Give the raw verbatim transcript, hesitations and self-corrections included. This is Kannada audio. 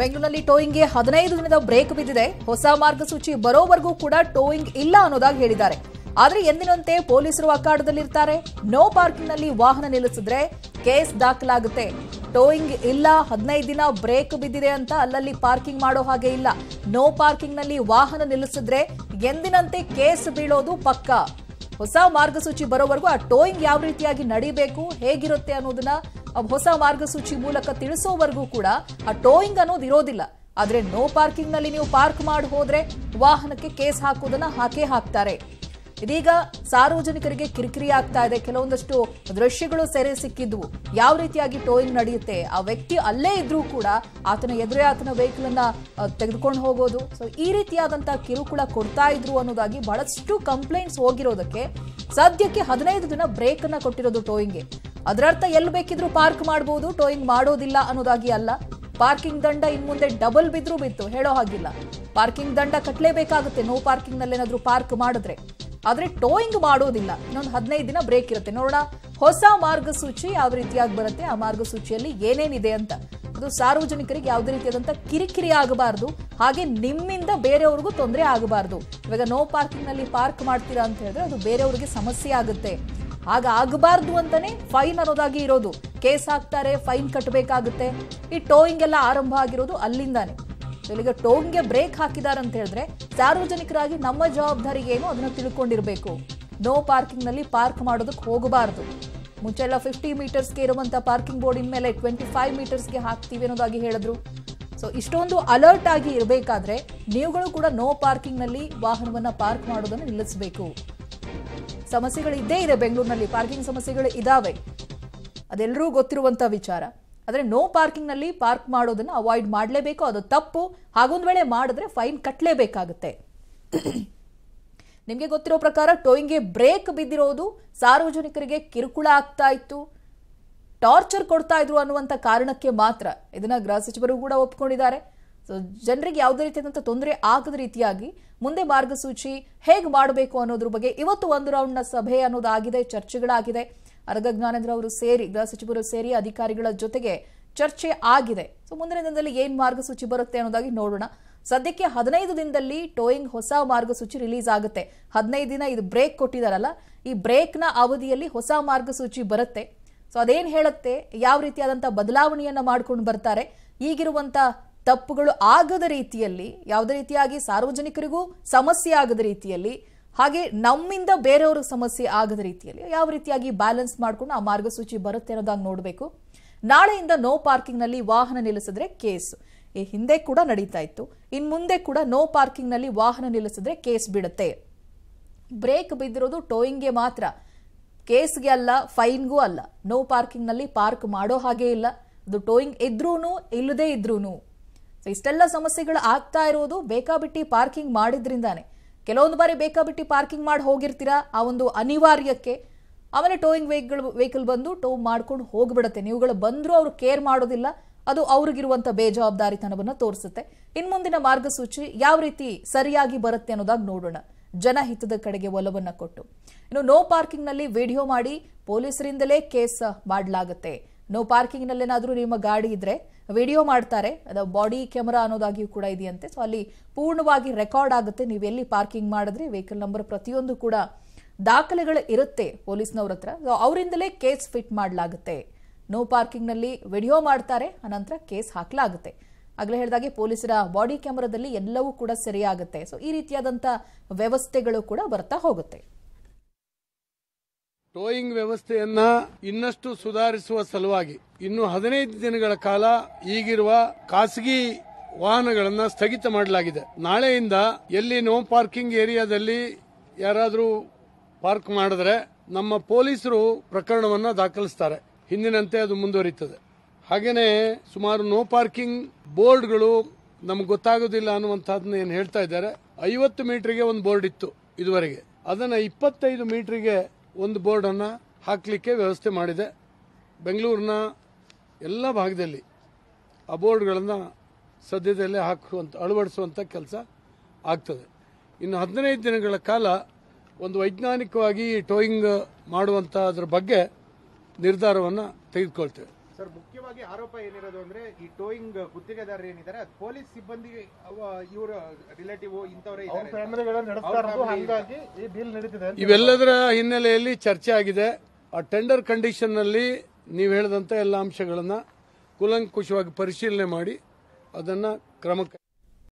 ಬೆಂಗಳೂರಿನಲ್ಲಿ ಟೋಯಿಂಗ್ ಗೆ ಹದಿನೈದು ದಿನದ ಬ್ರೇಕ್ ಬಿದ್ದಿದೆ. ಹೊಸ ಮಾರ್ಗಸೂಚಿ ಬರೋವರೆಗೂ ಕೂಡ ಟೋಯಿಂಗ್ ಇಲ್ಲ ಅನ್ನೋದಾಗಿ ಹೇಳಿದ್ದಾರೆ. ಆದರೆ ಎಂದಿನಂತೆ ಪೊಲೀಸರು ಅಕ್ಕಾಡದಲ್ಲಿ ಇರ್ತಾರೆ. ನೋ ಪಾರ್ಕಿಂಗ್ ನಲ್ಲಿ ವಾಹನ ನಿಲ್ಲಿಸಿದ್ರೆ ಕೇಸ್ ದಾಖಲಾಗುತ್ತೆ. ಟೋಯಿಂಗ್ ಇಲ್ಲ, ಹದಿನೈದು ದಿನ ಬ್ರೇಕ್ ಬಿದ್ದಿದೆ ಅಂತ ಅಲ್ಲಲ್ಲಿ ಪಾರ್ಕಿಂಗ್ ಮಾಡೋ ಹಾಗೆ ಇಲ್ಲ. ನೋ ಪಾರ್ಕಿಂಗ್ ನಲ್ಲಿ ವಾಹನ ನಿಲ್ಲಿಸಿದ್ರೆ ಎಂದಿನಂತೆ ಕೇಸ್ ಬೀಳೋದು ಪಕ್ಕ. ಹೊಸ ಮಾರ್ಗಸೂಚಿ ಬರೋವರೆಗೂ ಆ ಟೋಯಿಂಗ್ ಯಾವ ರೀತಿಯಾಗಿ ನಡಿಬೇಕು, ಹೇಗಿರುತ್ತೆ ಅನ್ನೋದನ್ನ ಹೊಸ ಮಾರ್ಗಸೂಚಿ ಮೂಲಕ ತಿಳಿಸೋವರೆಗೂ ಕೂಡ ಆ ಟೋಯಿಂಗ್ ಅನ್ನೋದು ಇರೋದಿಲ್ಲ. ಆದ್ರೆ ನೋ ಪಾರ್ಕಿಂಗ್ ನಲ್ಲಿ ನೀವು ಪಾರ್ಕ್ ಮಾಡಿ ಹೋದ್ರೆ ವಾಹನಕ್ಕೆ ಕೇಸ್ ಹಾಕೋದನ್ನ ಹಾಕೇ ಹಾಕ್ತಾರೆ. ಇದೀಗ ಸಾರ್ವಜನಿಕರಿಗೆ ಕಿರಿಕಿರಿ ಆಗ್ತಾ ಇದೆ. ಕೆಲವೊಂದಷ್ಟು ದೃಶ್ಯಗಳು ಸೆರೆ ಸಿಕ್ಕಿದ್ವು. ಯಾವ ರೀತಿಯಾಗಿ ಟೋಯಿಂಗ್ ನಡೆಯುತ್ತೆ, ಆ ವ್ಯಕ್ತಿ ಅಲ್ಲೇ ಇದ್ರೂ ಕೂಡ ಆತನ ಎದುರೇ ಆತನ ವೆಹಿಕಲ್ ಅನ್ನ ತೆಗೆದುಕೊಂಡು ಹೋಗೋದು, ಸೊ ಈ ರೀತಿಯಾದಂತಹ ಕಿರುಕುಳ ಕೊಡ್ತಾ ಇದ್ರು ಅನ್ನೋದಾಗಿ ಬಹಳಷ್ಟು ಕಂಪ್ಲೇಂಟ್ಸ್ ಹೋಗಿರೋದಕ್ಕೆ ಸದ್ಯಕ್ಕೆ ಹದಿನೈದು ದಿನ ಬ್ರೇಕ್ ಅನ್ನ ಕೊಟ್ಟಿರೋದು ಟೋಯಿಂಗ್ಗೆ. ಅದರರ್ಥ ಎಲ್ಲಿ ಬೇಕಿದ್ರು ಪಾರ್ಕ್ ಮಾಡಬಹುದು, ಟೋಯಿಂಗ್ ಮಾಡೋದಿಲ್ಲ ಅನ್ನೋದಾಗಿ ಅಲ್ಲ. ಪಾರ್ಕಿಂಗ್ ದಂಡ ಇನ್ ಮುಂದೆ ಡಬಲ್ ಬಿದ್ರು ಬಿತ್ತು, ಹೇಳೋ ಹಾಗಿಲ್ಲ. ಪಾರ್ಕಿಂಗ್ ದಂಡ ಕಟ್ಟಲೇಬೇಕಾಗುತ್ತೆ ನೋ ಪಾರ್ಕಿಂಗ್ ನಲ್ಲೇನಾದ್ರೂ ಪಾರ್ಕ್ ಮಾಡಿದ್ರೆ. ಆದರೆ ಟೋಯಿಂಗ್ ಮಾಡೋದಿಲ್ಲ. ಇನ್ನೊಂದು ಹದಿನೈದು ದಿನ ಬ್ರೇಕ್ ಇರುತ್ತೆ. ನೋಡೋಣ ಹೊಸ ಮಾರ್ಗಸೂಚಿ ಯಾವ ರೀತಿಯಾಗಿ ಬರುತ್ತೆ, ಆ ಮಾರ್ಗಸೂಚಿಯಲ್ಲಿ ಏನೇನಿದೆ ಅಂತ. ಅದು ಸಾರ್ವಜನಿಕರಿಗೆ ಯಾವುದೇ ರೀತಿಯಾದಂಥ ಕಿರಿಕಿರಿ ಆಗಬಾರ್ದು, ಹಾಗೆ ನಿಮ್ಮಿಂದ ಬೇರೆಯವ್ರಿಗೂ ತೊಂದರೆ ಆಗಬಾರ್ದು. ಇವಾಗ ನೋ ಪಾರ್ಕಿಂಗ್ನಲ್ಲಿ ಪಾರ್ಕ್ ಮಾಡ್ತೀರಾ ಅಂತ ಹೇಳಿದ್ರೆ ಅದು ಬೇರೆಯವ್ರಿಗೆ ಸಮಸ್ಯೆ ಆಗುತ್ತೆ. ಆಗ ಆಗಬಾರ್ದು ಅಂತಾನೆ ಫೈನ್ ಅನ್ನೋದಾಗಿ ಇರೋದು. ಕೇಸ್ ಹಾಕ್ತಾರೆ, ಫೈನ್ ಕಟ್ಟಬೇಕಾಗುತ್ತೆ. ಈ ಟೋಯಿಂಗ್ ಎಲ್ಲ ಆರಂಭ ಆಗಿರೋದು ಅಲ್ಲಿಂದಾನೆ. ಈಗ ಟೋಂಗೆ ಬ್ರೇಕ್ ಹಾಕಿದ್ದಾರೆ ಅಂತ ಹೇಳಿದ್ರೆ ಸಾರ್ವಜನಿಕರಾಗಿ ನಮ್ಮ ಜವಾಬ್ದಾರಿ ಏನು ಅದನ್ನ ತಿಳ್ಕೊಂಡಿರ್ಬೇಕು. ನೋ ಪಾರ್ಕಿಂಗ್ ನಲ್ಲಿ ಪಾರ್ಕ್ ಮಾಡೋದಕ್ಕೆ ಹೋಗಬಾರ್ದು. ಮುಂಚೆ ಎಲ್ಲ ಫಿಫ್ಟಿ ಮೀಟರ್ಸ್ಗೆ ಇರುವಂತಹ ಪಾರ್ಕಿಂಗ್ ಬೋರ್ಡ್ ಇನ್ಮೇಲೆ ಟ್ವೆಂಟಿ ಫೈವ್ ಮೀಟರ್ಸ್ಗೆ ಹಾಕ್ತೀವಿ ಅನ್ನೋದಾಗಿ ಹೇಳಿದ್ರು. ಸೊ ಇಷ್ಟೊಂದು ಅಲರ್ಟ್ ಆಗಿ ಇರಬೇಕಾದ್ರೆ ನೀವುಗಳು ಕೂಡ ನೋ ಪಾರ್ಕಿಂಗ್ ನಲ್ಲಿ ವಾಹನವನ್ನ ಪಾರ್ಕ್ ಮಾಡೋದನ್ನು ನಿಲ್ಲಿಸಬೇಕು. ಸಮಸ್ಯೆಗಳು ಇದ್ದೇ ಇದೆ ಬೆಂಗಳೂರಿನಲ್ಲಿ, ಪಾರ್ಕಿಂಗ್ ಸಮಸ್ಯೆಗಳು ಇದಾವೆ, ಅದೆಲ್ಲರೂ ಗೊತ್ತಿರುವಂತಹ ವಿಚಾರ. ಆದರೆ ನೋ ಪಾರ್ಕಿಂಗ್ ನಲ್ಲಿ ಪಾರ್ಕ್ ಮಾಡೋದನ್ನ ಅವಾಯ್ಡ್ ಮಾಡಲೇಬೇಕು, ಅದು ತಪ್ಪು. ಹಾಗೊಂದು ವೇಳೆ ಮಾಡಿದ್ರೆ ಫೈನ್ ಕಟ್ಟಲೇಬೇಕಾಗುತ್ತೆ. ನಿಮಗೆ ಗೊತ್ತಿರೋ ಪ್ರಕಾರ ಟೋಯಿಂಗ್ಗೆ ಬ್ರೇಕ್ ಬಿದ್ದಿರೋದು ಸಾರ್ವಜನಿಕರಿಗೆ ಕಿರುಕುಳ ಆಗ್ತಾ ಇತ್ತು, ಟಾರ್ಚರ್ ಕೊಡ್ತಾ ಇದ್ರು ಅನ್ನುವಂಥ ಕಾರಣಕ್ಕೆ ಮಾತ್ರ. ಇದನ್ನ ಗೃಹ ಸಚಿವರು ಕೂಡ ಒಪ್ಕೊಂಡಿದ್ದಾರೆ. ಸೊ ಜನರಿಗೆ ಯಾವುದೇ ರೀತಿಯಾದಂಥ ತೊಂದರೆ ಆಗದ ರೀತಿಯಾಗಿ ಮುಂದೆ ಮಾರ್ಗಸೂಚಿ ಹೇಗೆ ಮಾಡಬೇಕು ಅನ್ನೋದ್ರ ಬಗ್ಗೆ ಇವತ್ತು ಒಂದು ರೌಂಡ್ನ ಸಭೆ ಅನ್ನೋದಾಗಿದೆ, ಚರ್ಚೆಗಳಾಗಿದೆ. ಅರಗ ಜ್ಞಾನೇಂದ್ರ ಅವರು ಸೇರಿ, ಗೃಹ ಸಚಿವರು ಸೇರಿ ಅಧಿಕಾರಿಗಳ ಜೊತೆಗೆ ಚರ್ಚೆ ಆಗಿದೆ. ಸೊ ಮುಂದಿನ ದಿನದಲ್ಲಿ ಏನ್ ಮಾರ್ಗಸೂಚಿ ಬರುತ್ತೆ ಅನ್ನೋದಾಗಿ ನೋಡೋಣ. ಸದ್ಯಕ್ಕೆ ಹದಿನೈದು ದಿನದಲ್ಲಿ ಟೋಯಿಂಗ್ ಹೊಸ ಮಾರ್ಗಸೂಚಿ ರಿಲೀಸ್ ಆಗುತ್ತೆ. ಹದಿನೈದು ದಿನ ಇದು ಬ್ರೇಕ್ ಕೊಟ್ಟಿದಾರಲ್ಲ, ಈ ಬ್ರೇಕ್ನ ಅವಧಿಯಲ್ಲಿ ಹೊಸ ಮಾರ್ಗಸೂಚಿ ಬರುತ್ತೆ. ಸೊ ಅದೇನ್ ಹೇಳುತ್ತೆ, ಯಾವ ರೀತಿಯಾದಂಥ ಬದಲಾವಣೆಯನ್ನ ಮಾಡ್ಕೊಂಡು ಬರ್ತಾರೆ, ಈಗಿರುವಂತ ತಪ್ಪುಗಳು ಆಗದ ರೀತಿಯಲ್ಲಿ, ಯಾವುದೇ ರೀತಿಯಾಗಿ ಸಾರ್ವಜನಿಕರಿಗೂ ಸಮಸ್ಯೆ ಆಗದ ರೀತಿಯಲ್ಲಿ, ಹಾಗೆ ನಮ್ಮಿಂದ ಬೇರೆಯವ್ರ ಸಮಸ್ಯೆ ಆಗದ ರೀತಿಯಲ್ಲಿ ಯಾವ ರೀತಿಯಾಗಿ ಬ್ಯಾಲೆನ್ಸ್ ಮಾಡ್ಕೊಂಡು ಆ ಮಾರ್ಗಸೂಚಿ ಬರುತ್ತೆ ಅನ್ನೋದಾಗಿ ನೋಡಬೇಕು. ನಾಳೆಯಿಂದ ನೋ ಪಾರ್ಕಿಂಗ್ನಲ್ಲಿ ವಾಹನ ನಿಲ್ಲಿಸಿದ್ರೆ ಕೇಸು, ಈ ಹಿಂದೆ ಕೂಡ ನಡೀತಾ ಇತ್ತು, ಇನ್ನು ಮುಂದೆ ಕೂಡ ನೋ ಪಾರ್ಕಿಂಗ್ನಲ್ಲಿ ವಾಹನ ನಿಲ್ಲಿಸಿದ್ರೆ ಕೇಸ್ ಬಿಡುತ್ತೆ. ಬ್ರೇಕ್ ಬಿದ್ದಿರೋದು ಟೋಯಿಂಗ್ಗೆ ಮಾತ್ರ, ಕೇಸ್ಗೆ ಅಲ್ಲ, ಫೈನ್ಗೂ ಅಲ್ಲ. ನೋ ಪಾರ್ಕಿಂಗ್ನಲ್ಲಿ ಪಾರ್ಕ್ ಮಾಡೋ ಹಾಗೆ ಇಲ್ಲ, ಅದು ಟೋಯಿಂಗ್ ಇದ್ರೂ ಇಲ್ಲದೇ ಇದ್ರೂ. ಸೊ ಇಷ್ಟೆಲ್ಲ ಸಮಸ್ಯೆಗಳು ಆಗ್ತಾ ಇರೋದು ಬೇಕಾಬಿಟ್ಟಿ ಪಾರ್ಕಿಂಗ್ ಮಾಡಿದ್ರಿಂದಾನೆ. ಕೆಲವೊಂದು ಬಾರಿ ಬೇಕಾಬಿಟ್ಟು ಪಾರ್ಕಿಂಗ್ ಮಾಡಿ ಹೋಗಿರ್ತೀರಾ ಆ ಒಂದು ಅನಿವಾರ್ಯಕ್ಕೆ, ಆಮೇಲೆ ಟೋಯಿಂಗ್ ವೆಹಿಕಲ್ ವೆಹಿಕಲ್ ಬಂದು ಟೋ ಮಾಡ್ಕೊಂಡು ಹೋಗ್ಬಿಡುತ್ತೆ. ನೀವುಗಳು ಬಂದರೂ ಅವರು ಕೇರ್ ಮಾಡೋದಿಲ್ಲ, ಅದು ಅವ್ರಿಗಿರುವಂಥ ಬೇಜವಾಬ್ದಾರಿತನವನ್ನು ತೋರಿಸುತ್ತೆ. ಇನ್ನು ಮುಂದಿನ ಮಾರ್ಗಸೂಚಿ ಯಾವ ರೀತಿ ಸರಿಯಾಗಿ ಬರುತ್ತೆ ಅನ್ನೋದಾಗಿ ನೋಡೋಣ, ಜನಹಿತದ ಕಡೆಗೆ ಒಲವನ್ನು ಕೊಟ್ಟು. ಇನ್ನು ನೋ ಪಾರ್ಕಿಂಗ್ನಲ್ಲಿ ವಿಡಿಯೋ ಮಾಡಿ ಪೊಲೀಸರಿಂದಲೇ ಕೇಸ್ ಮಾಡಲಾಗುತ್ತೆ. ನೋ ಪಾರ್ಕಿಂಗ್ನಲ್ಲೇನಾದರೂ ನಿಮ್ಮ ಗಾಡಿ ಇದ್ದರೆ ವಿಡಿಯೋ ಮಾಡ್ತಾರೆ, ಅದು ಬಾಡಿ ಕ್ಯಾಮರಾ ಅನ್ನೋದಾಗಿಯೂ ಕೂಡ ಇದೆಯಂತೆ. ಸೊ ಅಲ್ಲಿ ಪೂರ್ಣವಾಗಿ ರೆಕಾರ್ಡ್ ಆಗುತ್ತೆ, ನೀವು ಎಲ್ಲಿ ಪಾರ್ಕಿಂಗ್ ಮಾಡಿದ್ರೆ ವೆಹಿಕಲ್ ನಂಬರ್ ಪ್ರತಿಯೊಂದು ಕೂಡ ದಾಖಲೆಗಳು ಇರುತ್ತೆ ಪೊಲೀಸ್ನವ್ರ ಹತ್ರ. ಸೊ ಅವರಿಂದಲೇ ಕೇಸ್ ಫಿಟ್ ಮಾಡಲಾಗುತ್ತೆ. ನೋ ಪಾರ್ಕಿಂಗ್ನಲ್ಲಿ ವಿಡಿಯೋ ಮಾಡ್ತಾರೆ, ಅನಂತರ ಕೇಸ್ ಹಾಕಲಾಗುತ್ತೆ. ಆಗಲೇ ಹೇಳಿದಾಗೆ ಪೊಲೀಸರ ಬಾಡಿ ಕ್ಯಾಮರಾದಲ್ಲಿ ಎಲ್ಲವೂ ಕೂಡ ಸರಿಯಾಗುತ್ತೆ. ಸೊ ಈ ರೀತಿಯಾದಂಥ ವ್ಯವಸ್ಥೆಗಳು ಕೂಡ ಬರ್ತಾ ಹೋಗುತ್ತೆ. ಟೋಯಿಂಗ್ ವ್ಯವಸ್ಥೆಯನ್ನ ಇನ್ನಷ್ಟು ಸುಧಾರಿಸುವ ಸಲುವಾಗಿ ಇನ್ನು ಹದಿನೈದು ದಿನಗಳ ಕಾಲ ಈಗಿರುವ ಖಾಸಗಿ ವಾಹನಗಳನ್ನ ಸ್ಥಗಿತ ಮಾಡಲಾಗಿದೆ. ನಾಳೆಯಿಂದ ಎಲ್ಲಿ ನೋ ಪಾರ್ಕಿಂಗ್ ಏರಿಯಾದಲ್ಲಿ ಯಾರಾದರೂ ಪಾರ್ಕ್ ಮಾಡಿದ್ರೆ ನಮ್ಮ ಪೊಲೀಸರು ಪ್ರಕರಣವನ್ನ ದಾಖಲಿಸ್ತಾರೆ, ಹಿಂದಿನಂತೆ ಅದು ಮುಂದುವರಿಯುತ್ತದೆ. ಹಾಗೇನೆ ಸುಮಾರು ನೋ ಪಾರ್ಕಿಂಗ್ ಬೋರ್ಡ್ಗಳು ನಮ್ಗೆ ಗೊತ್ತಾಗೋದಿಲ್ಲ ಅನ್ನುವಂಥದ್ದನ್ನ ಏನು ಹೇಳ್ತಾ ಇದ್ದಾರೆ. ಐವತ್ತು ಮೀಟರ್ಗೆ ಒಂದು ಬೋರ್ಡ್ ಇತ್ತು ಇದುವರೆಗೆ, ಅದನ್ನ ಇಪ್ಪತ್ತೈದು ಮೀಟರ್ಗೆ ಒಂದು ಬೋರ್ಡ್ ಅನ್ನ ಹಾಕಲಿಕ್ಕೆ ವ್ಯವಸ್ಥೆ ಮಾಡಿದೆ. ಬೆಂಗಳೂರಿನ ಎಲ್ಲ ಭಾಗದಲ್ಲಿ ಆ ಬೋರ್ಡ್ಗಳನ್ನು ಸದ್ಯದಲ್ಲೇ ಹಾಕುವಂಥ ಅಳವಡಿಸುವಂಥ ಕೆಲಸ ಆಗ್ತದೆ. ಇನ್ನು ಹದಿನೈದು ದಿನಗಳ ಕಾಲ ಒಂದು ವೈಜ್ಞಾನಿಕವಾಗಿ ಟೋಯಿಂಗ್ ಮಾಡುವಂಥ ಅದ್ರ ಬಗ್ಗೆ ನಿರ್ಧಾರವನ್ನು ತೆಗೆದುಕೊಳ್ತೇವೆ. सर मुख्यवागी आरोप ಏನಿರೋದು ಅಂದ್ರೆ ಈ ಟೋಯಿಂಗ್ ಗುತ್ತಿಗೆದಾರರು ಏನಿದ್ದಾರೆ ಅದು ಪೊಲೀಸ್ ಸಿಬ್ಬಂದಿ ಇವರ ರಿಲೇಟಿವ್ ಇಂತವರೇ ಇದ್ದಾರೆ ಅವರ ಫ್ಯಾಮಿಲಿಗಳನ್ನು ನಡೆಸ್ತಾರಂತು ಹಾಗಾಗಿ ಈ ಬಿಲ್ ನಡೆದಿದೆ ಅಂತ ಇವೆಲ್ಲದರ ಹಿನ್ನೆಲೆಯಲ್ಲಿ ಚರ್ಚೆ ಆಗಿದೆ ಆ ಟೆಂಡರ್ ಕಂಡೀಷನ್ ನಲ್ಲಿ ನೀವು ಹೇಳಿದಂತ ಎಲ್ಲ ಅಂಶಗಳನ್ನು ಕೂಲಂಕುಷವಾಗಿ ಪರಿಶೀಲನೆ ಮಾಡಿ ಅದನ್ನ ಕ್ರಮಕ್ಕೆ